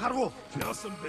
하루 배웠습니다.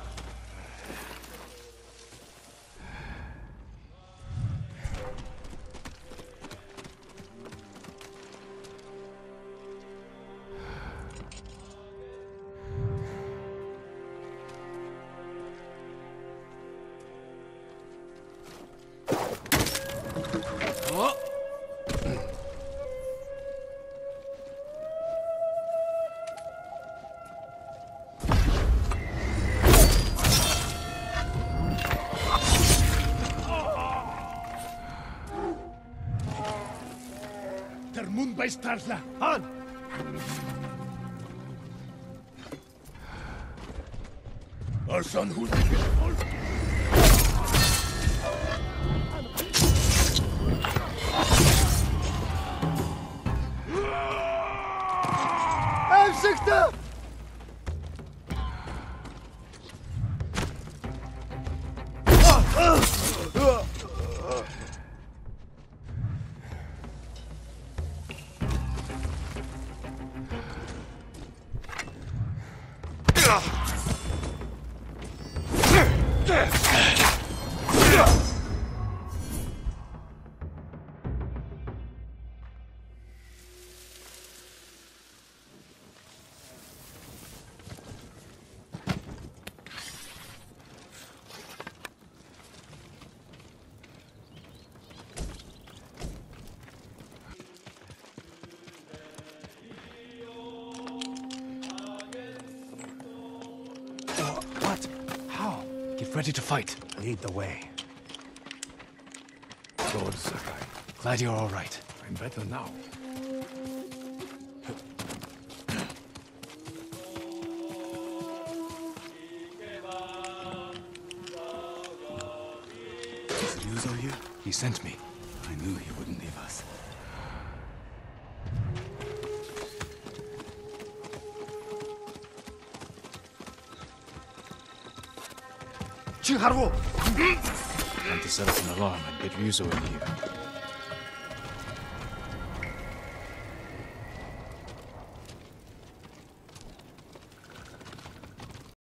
Starla, han! Arsan Huldi'yi al! Ev sıktı! Ready to fight. Lead the way. Lord Sakai. Glad you're all right. I'm better now. Is Ryuzo here? He sent me. I knew he wouldn't leave us. Time to set up an alarm and get Ryuzo in here.